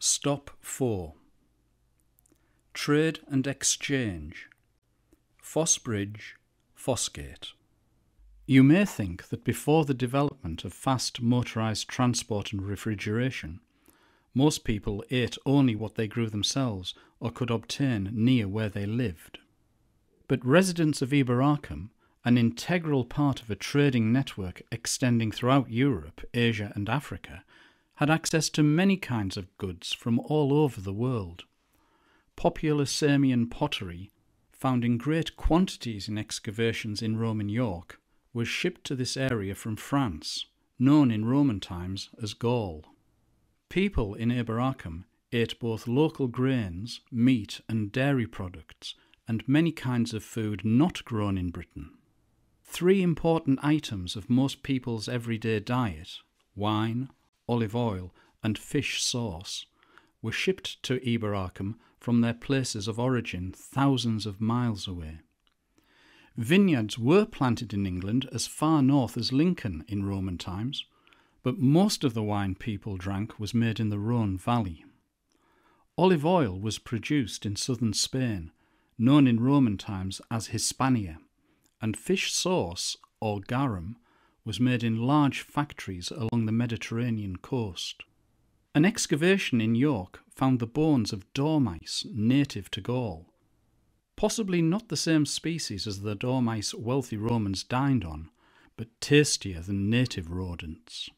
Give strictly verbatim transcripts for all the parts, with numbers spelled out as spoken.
Stop four. Trade and exchange. Foss Bridge, Fossgate. You may think that before the development of fast motorised transport and refrigeration, most people ate only what they grew themselves or could obtain near where they lived. But residents of Eboracum, an integral part of a trading network extending throughout Europe, Asia and Africa, had access to many kinds of goods from all over the world. Popular Samian pottery, found in great quantities in excavations in Roman York, was shipped to this area from France, known in Roman times as Gaul. People in Eboracum ate both local grains, meat and dairy products, and many kinds of food not grown in Britain. Three important items of most people's everyday diet, wine, olive oil and fish sauce, were shipped to Eboracum from their places of origin thousands of miles away. Vineyards were planted in England as far north as Lincoln in Roman times, but most of the wine people drank was made in the Rhone Valley. Olive oil was produced in southern Spain, known in Roman times as Hispania, and fish sauce, or garum, was made in large factories along the Mediterranean coast. An excavation in York found the bones of dormice native to Gaul, possibly not the same species as the dormice wealthy Romans dined on, but tastier than native rodents.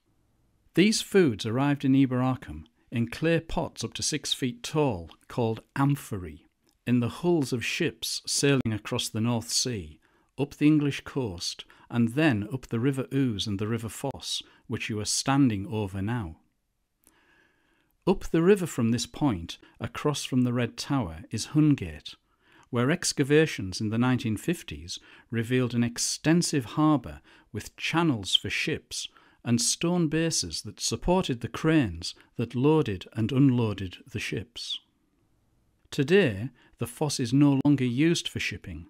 These foods arrived in Eboracum in clay pots up to six feet tall called amphorae, in the hulls of ships sailing across the North Sea, up the English coast, and then up the River Ouse and the River Foss, which you are standing over now. Up the river from this point, across from the Red Tower, is Hungate, where excavations in the nineteen fifties revealed an extensive harbour with channels for ships and stone bases that supported the cranes that loaded and unloaded the ships. Today, the foss is no longer used for shipping,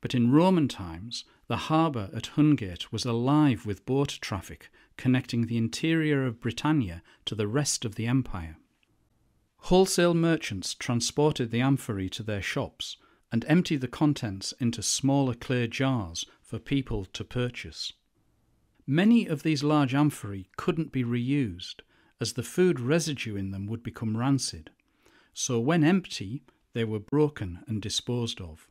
but in Roman times, the harbour at Hungate was alive with boat traffic connecting the interior of Britannia to the rest of the empire. Wholesale merchants transported the amphorae to their shops and emptied the contents into smaller clay jars for people to purchase. Many of these large amphorae couldn't be reused, as the food residue in them would become rancid, so when empty, they were broken and disposed of.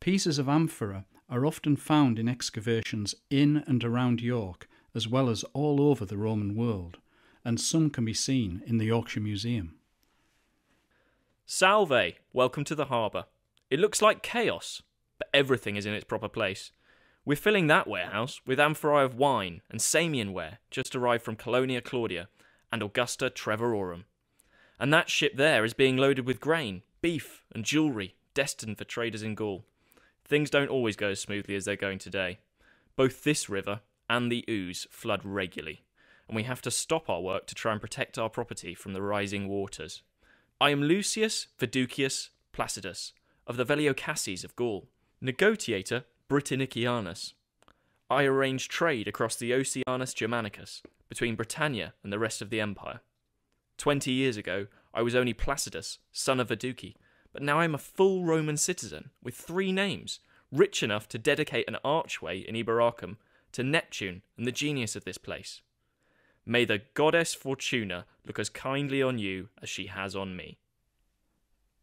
Pieces of amphora are often found in excavations in and around York, as well as all over the Roman world, and some can be seen in the Yorkshire Museum. Salve! Welcome to the harbour. It looks like chaos, but everything is in its proper place. We're filling that warehouse with amphorae of wine and Samian ware, just arrived from Colonia Claudia and Augusta Trevororum. And that ship there is being loaded with grain, beef and jewellery, destined for traders in Gaul. Things don't always go as smoothly as they're going today. Both this river and the Ouse flood regularly, and we have to stop our work to try and protect our property from the rising waters. I am Lucius Viducius Placidus, of the Veliocasses of Gaul, negotiator Britannicanus. I arrange trade across the Oceanus Germanicus, between Britannia and the rest of the empire. Twenty years ago, I was only Placidus, son of Viduci, but now I am a full Roman citizen, with three names, rich enough to dedicate an archway in Iberacum to Neptune and the genius of this place. May the goddess Fortuna look as kindly on you as she has on me.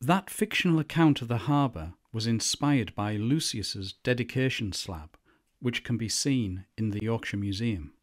That fictional account of the harbour was inspired by Lucius's dedication slab, which can be seen in the Yorkshire Museum.